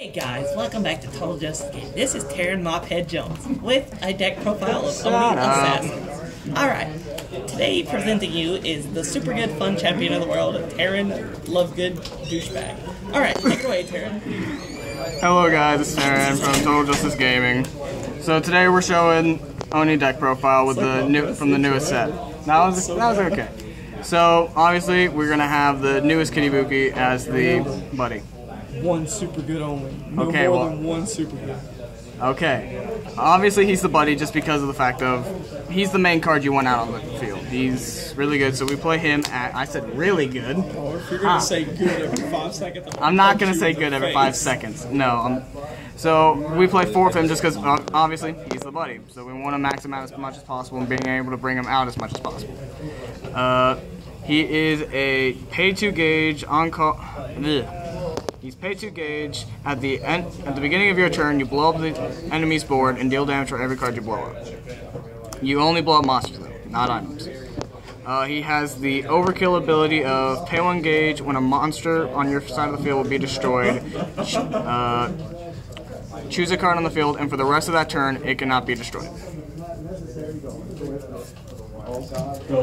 Hey guys, welcome back to Total Justice Gaming. This is Taryn Mophead Jones with a deck profile of Oni Assassins. Alright, today presenting you is the super good fun champion of the world, Taryn Lovegood Douchebag. Alright, take it away, Taryn. Hello guys, it's Taryn from Total Justice Gaming. So today we're showing Oni deck profile with from the newest set. That was okay. So obviously we're going to have the newest Kid Ibuki as the buddy. One super good only. No okay, more well, than one super good. Okay. Obviously, he's the buddy just because of the fact of he's the main card you want out on the field. He's really good, so we play him at. I said really good. Oh, if you're gonna say good every 5 seconds, I'm not gonna say good every 5 seconds. No. So we play four of him just because obviously he's the buddy, so we want to max him out as much as possible and being able to bring him out as much as possible. He is a pay 2 gauge on call. Bleh. He's pay 2 gauge. At the beginning of your turn, you blow up the enemy's board and deal damage for every card you blow up. You only blow up monsters, though, not items. He has the overkill ability of pay 1 gauge. When a monster on your side of the field will be destroyed, choose a card on the field, and for the rest of that turn, it cannot be destroyed.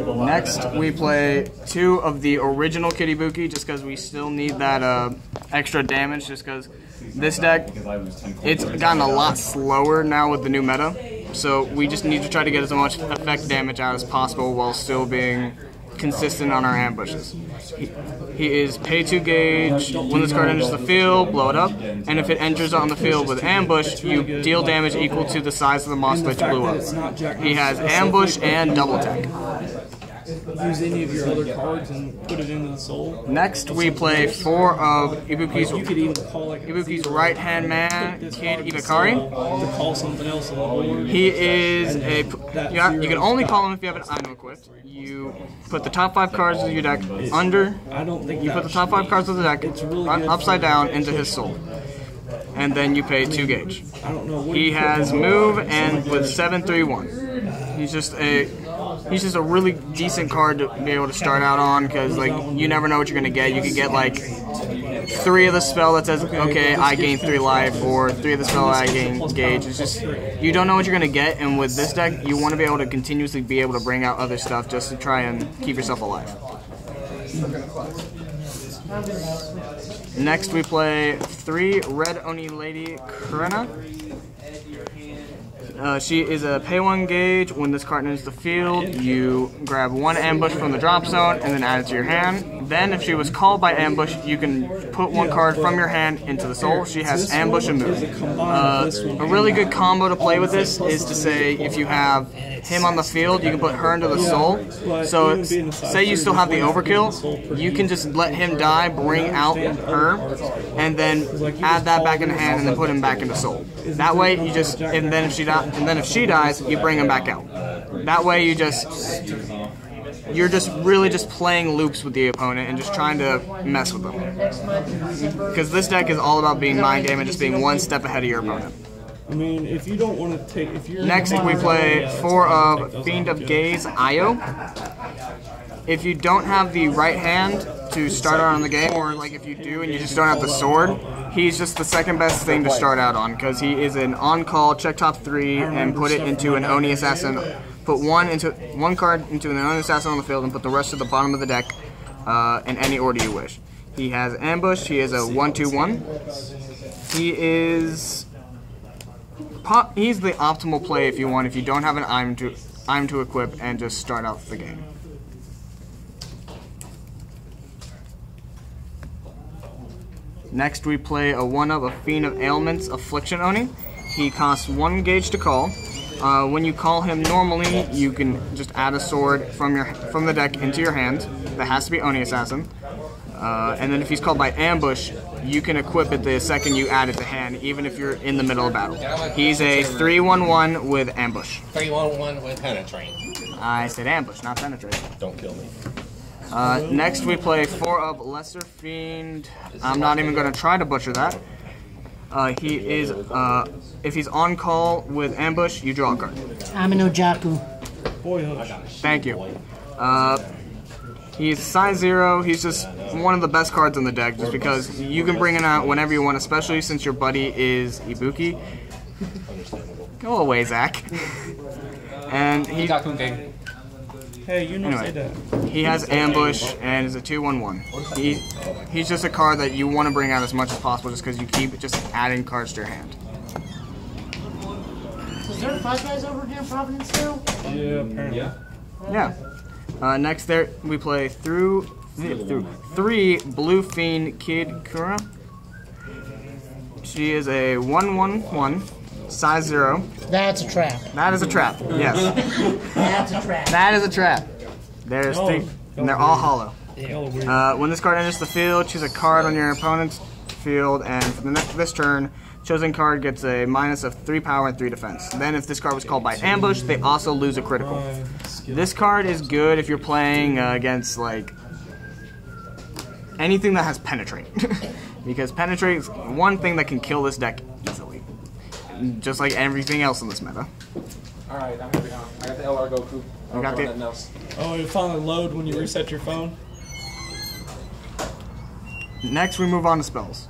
Next, we play two of the original Kid Ibuki, just because we still need that extra damage, just because this deck, it's gotten a lot slower now with the new meta, so we just need to try to get as much effect damage out as possible while still being consistent on our ambushes. He is pay 2 gauge. When this card enters the field, blow it up, and if it enters on the field with ambush, you deal damage equal to the size of the monster that you blew up. He has ambush and double attack. Use any of your other cards and put it into the soul. Next, we play four of Ibuki's right-hand man, Kid Ibakari. He is a... You can only call him if you have an item equipped. You put the top 5 cards of your deck under... You put the top 5 cards of the deck upside down into his soul. And then you pay 2 gauge. He has move and with 7/3/1. He's just a really decent card to be able to start out on because, like, you never know what you're going to get. You could get, like, 3 of the spell that says, okay, I gain 3 life, or 3 of the spell I gain gauge. It's just, you don't know what you're going to get, and with this deck, you want to be able to continuously be able to bring out other stuff just to try and keep yourself alive. Next, we play 3 Red Oni Lady Kurena. She is a pay 1 gauge. When this card enters the field, you grab 1 ambush from the drop zone and then add it to your hand. Then, if she was called by ambush, you can put 1 card from your hand into the soul. She has ambush and move. A really good combo to play with this is to say if you have him on the field, you can put her into the soul. So, say you still have the overkill, you can just let him die, bring out her, and then add that back in the hand and then put him back into soul. That way, you just, and then if she dies, you bring him back out. That way you're just really playing loops with the opponent and just trying to mess with them. Because this deck is all about being mind game and just being one step ahead of your opponent. I mean, if you don't want to take, if you're next, we play 4 of Fiend of Gaze, Io. If you don't have the right hand to start out on the game, or like if you do and you just don't have the sword, he's just the second best thing to start out on because he is an on-call, check top 3 and put it into an Oni Assassin. Put one card into an Oni Assassin on the field and put the rest to the bottom of the deck in any order you wish. He has ambush. He is a 1/2/1. He's the optimal play if you want. If you don't have an item to equip and just start out the game. Next, we play a 1-up of Fiend of Ailments Affliction Oni. He costs 1 gauge to call. When you call him normally, you can just add a sword from the deck into your hand. That has to be Oni Assassin. And then if he's called by ambush, you can equip it the second you add it to hand, even if you're in the middle of battle. He's a 3/1/1 with ambush. 3/1/1 with penetrate. I said ambush, not penetrate. Don't kill me. Next, we play 4 of Lesser Fiend. I'm not even going to try to butcher that. He is, if he's on call with ambush, you draw a card. I'm an Ojaku. Thank you. He's size 0, he's just one of the best cards in the deck just because you can bring it out whenever you want, especially since your buddy is Ibuki. Go away, Zach. And he... Hey, you know, anyway, say that. He has Ambush and is a 2/1/1. He's just a card that you want to bring out as much as possible just because you keep just adding cards to your hand. Is there 5 guys over here in Providence still? Yeah, apparently. Yeah. Next there, we play through 3 Blue Fiend Kid Kura. She is a 1/1/1. Size 0. That's a trap. That is a trap, yes. That's a trap. That is a trap. There's 3, and they're all hollow. When this card enters the field, choose a card on your opponent's field, and for the next, this turn, chosen card gets a -3 power and 3 defense. Then if this card was called by ambush, they also lose a critical. This card is good if you're playing against, like, anything that has penetrate. Because penetrate is one thing that can kill this deck easily. Just like everything else in this meta. Alright, I'm happy now. I got the LR Goku. I got the... else. Oh, you finally load when you reset your phone? Next, we move on to spells.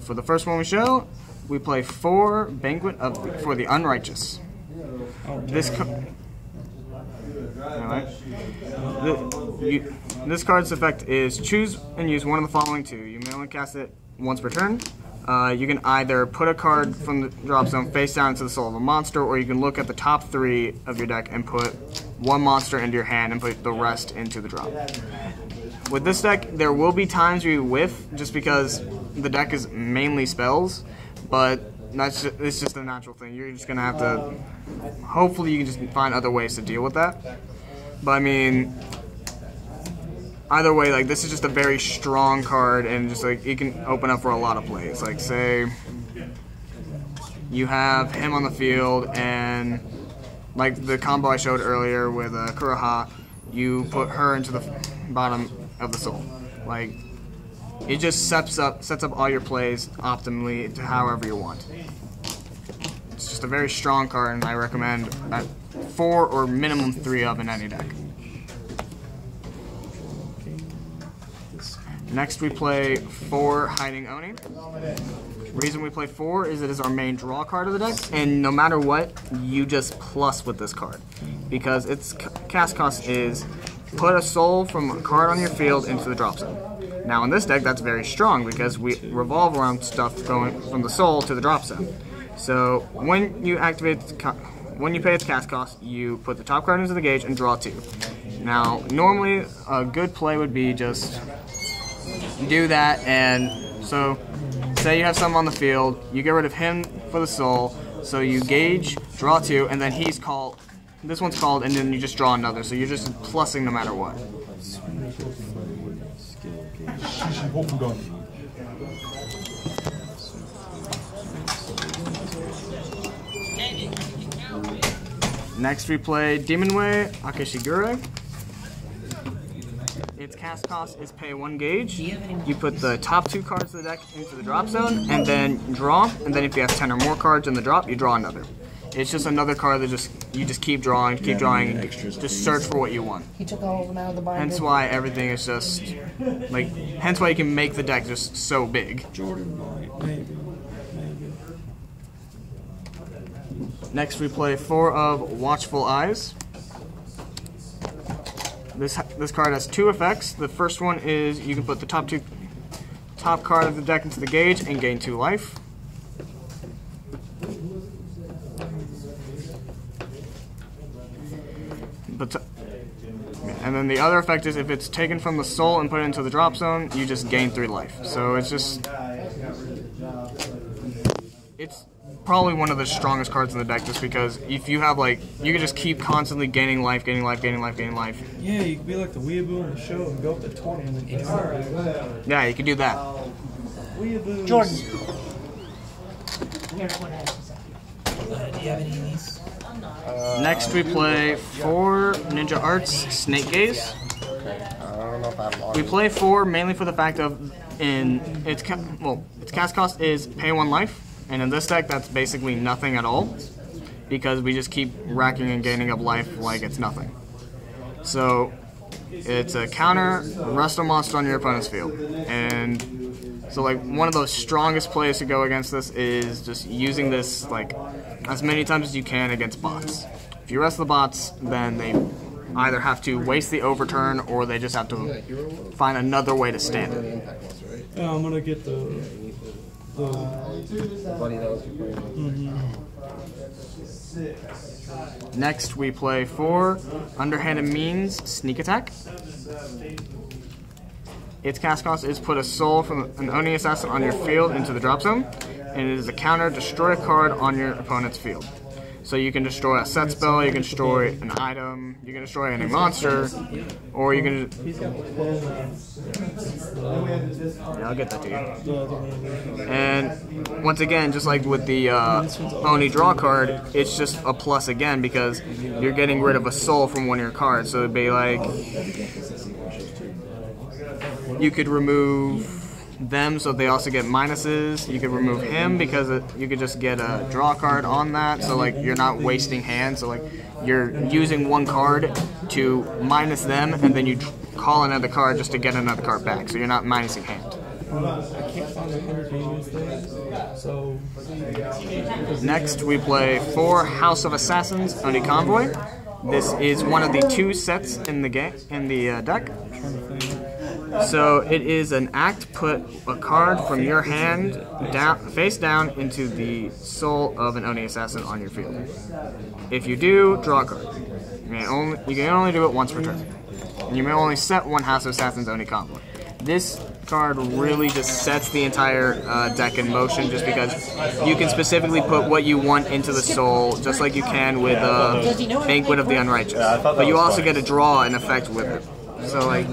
For the first one we show, we play 4 Banquet for the Unrighteous. This card's effect is choose and use one of the following 2. You may only cast it once per turn. You can either put a card from the drop zone face down into the soul of a monster, or you can look at the top 3 of your deck and put 1 monster into your hand and put the rest into the drop. With this deck, there will be times you whiff just because the deck is mainly spells, but it's just a natural thing. You're just going to have to... Hopefully you can just find other ways to deal with that. But I mean... Either way, like, this is just a very strong card, and just like it can open up for a lot of plays. Like, say you have him on the field, and like the combo I showed earlier with Kuraha, you put her into the bottom of the soul. Like, it just sets up all your plays optimally to however you want. It's just a very strong card, and I recommend 4 or minimum 3 of in any deck. Next we play 4 Hiding Oni. Reason we play 4 is it is our main draw card of the deck, and no matter what, you just plus with this card. Because its cast cost is put a soul from a card on your field into the drop zone. Now in this deck that's very strong because we revolve around stuff going from the soul to the drop zone. So when you activate, when you pay its cast cost, you put the top card into the gauge and draw 2. Now normally a good play would be just do that, and so say you have someone on the field, you get rid of him for the soul, so you gauge, draw 2, and then he's called, this one's called, and then you just draw another, so you're just plussing no matter what. Next we play Demon Way Akashiguro. Its cast cost is pay 1 gauge, you put the top 2 cards of the deck into the drop zone, and then draw, and then if you have 10 or more cards in the drop, you draw another. It's just another card that you just keep drawing, just search for what you want. He took all of them out of the binder. Hence why everything is just, like, hence why you can make the deck just so big. Next we play 4 of Watchful Eyes. This card has 2 effects. The first one is you can put the top card of the deck into the gauge and gain 2 life. And then the other effect is if it's taken from the soul and put it into the drop zone, you just gain 3 life. So it's just... It's probably one of the strongest cards in the deck just because if you have, like, you can just keep constantly gaining life. Yeah, you can be like the weeaboo on the show and go up to 20 and then alright. Yeah, you can do that. Weeaboos. Jordan. Do you have any of these? Next we play 4 Ninja Arts Snake Gaze. We play 4 mainly for the fact of its cast cost is pay 1 life. And in this deck, that's basically nothing at all, because we just keep racking and gaining up life like it's nothing. So It's a counter, rest a monster on your opponent's field. And so like one of the strongest plays to go against this is just using this like as many times as you can against bots. If you rest the bots, then they either have to waste the overturn or they just have to find another way to stand it. Yeah, I'm gonna get the Next we play for Underhanded Means, Sneak Attack. Its cast cost is put a soul from an Oni Assassin on your field into the drop zone, and it is a counter, destroy a card on your opponent's field. So you can destroy a set spell, you can destroy an item, you can destroy any monster, or you can... Yeah, I'll get that to you. And once again, just like with the Oni draw card, it's just a plus again because you're getting rid of a soul from one of your cards. So it'd be like... You could remove them so they also get minuses. You could remove him because you could just get a draw card on that, so like you're not wasting hands, so like you're using one card to minus them and then you call another card just to get another card back, so you're not minusing hand. Next we play for House of Assassins Oni Combo. This is one of the two sets in the game in the deck. So it is an act, put a card from your hand down, face down into the soul of an Oni Assassin on your field. If you do, draw a card. You can only do it once per turn. And you may only set one House of Assassins Oni Combo. This card really just sets the entire deck in motion just because you can specifically put what you want into the soul, just like you can with Banquet of the Unrighteous. But you also get a draw and effect with it. So like,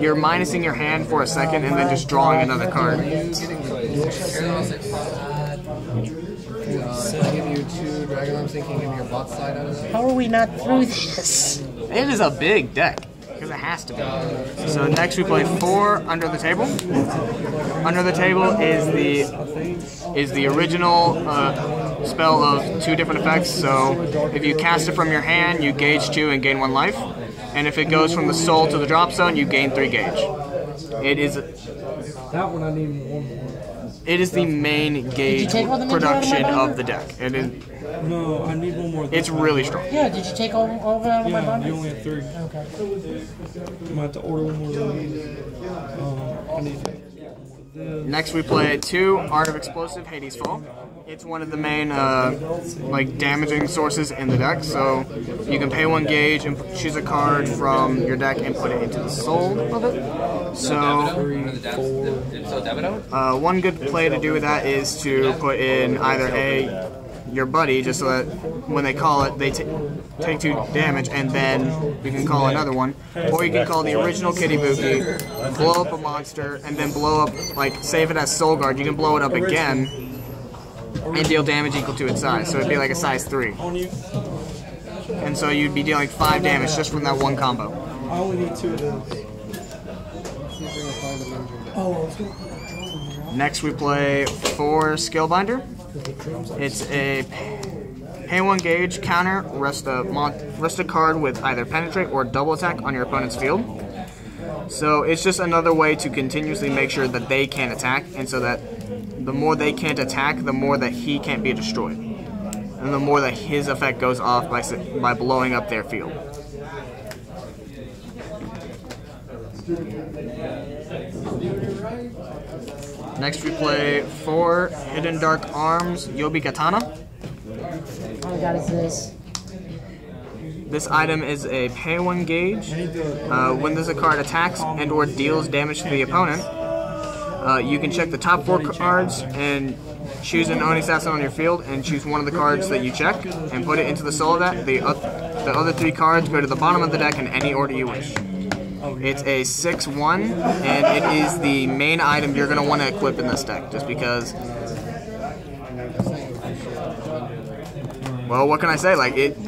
you're minusing your hand for a second and then just drawing another card. How are we not through this? It is a big deck, because it has to be. So next we play 4 Under the Table. Under the Table is the original spell of two different effects. So if you cast it from your hand, you gauge 2 and gain 1 life. And if it goes from the soul to the drop zone, you gain 3 gauge. It is the main gauge production of the deck. It is, no, I need one more. It's really strong. Yeah, did you take over out of my bundle? You only have 3. Okay. I'm gonna have to order one more. I need to. Next we play 2 Art of Explosive Hades Fall. It's one of the main damaging sources in the deck, so you can pay 1 gauge and choose a card from your deck and put it into the soul of it. So 1 good play to do with that is to put in either your buddy, just so that when they call it, they take 2 damage, and then you can call another one. Or you can call the original Kid Ibuki, blow up a monster, and then blow up, like, save it as Soul Guard. You can blow it up again and deal damage equal to its size. So it'd be like a size 3. And so you'd be dealing 5 damage just from that 1 combo. I only need 2 of those. Next we play 4 Skillbinder. It's a pay 1 gauge, counter, rest a card with either penetrate or double attack on your opponent's field. So it's just another way to continuously make sure that they can't attack, and so that the more they can't attack, the more that he can't be destroyed. And the more that his effect goes off by blowing up their field. Next we play 4 Hidden Dark Arms, Yobi Katana. Oh my god, is this? This item is a pay 1 gauge. When there's a card attacks and or deals damage to the opponent, you can check the top 4 cards and choose an Oni Assassin on your field and choose one of the cards that you check and put it into the soul of that. The other 3 cards go to the bottom of the deck in any order you wish. It's a 6/1, and it is the main item you're going to want to equip in this deck, just because... Well, what can I say? Like, it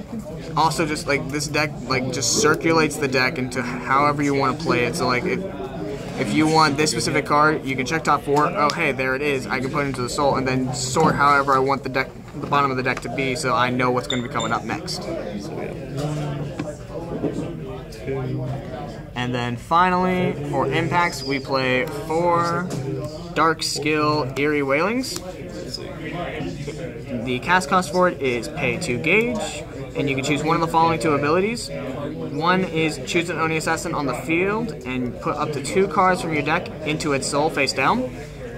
also just, like, this deck, like, just circulates the deck into however you want to play it. So, like, if you want this specific card, you can check top 4. Oh, hey, there it is. I can put it into the soul, and then sort however I want the bottom of the deck to be, so I know what's going to be coming up next. And then finally, for impacts, we play 4 Dark Skill Eerie Wailings. The cast cost for it is pay 2 gauge, and you can choose one of the following 2 abilities. One is choose an Oni Assassin on the field and put up to 2 cards from your deck into its soul face down.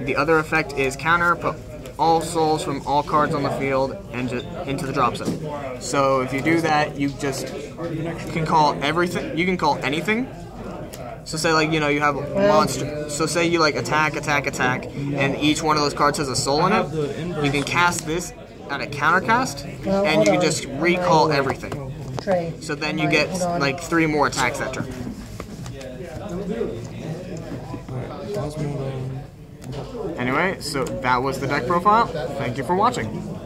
The other effect is counter, put all souls from all cards on the field and into the drop zone. So if you do that, you just can call everything. You can call anything. So say like, you know, you have monster. So say you like attack, attack, attack, and each one of those cards has a soul in it. You can cast this at a counter cast, and you can just recall everything. So then you get like 3 more attacks that turn. Anyway, so that was the deck profile. Thank you for watching.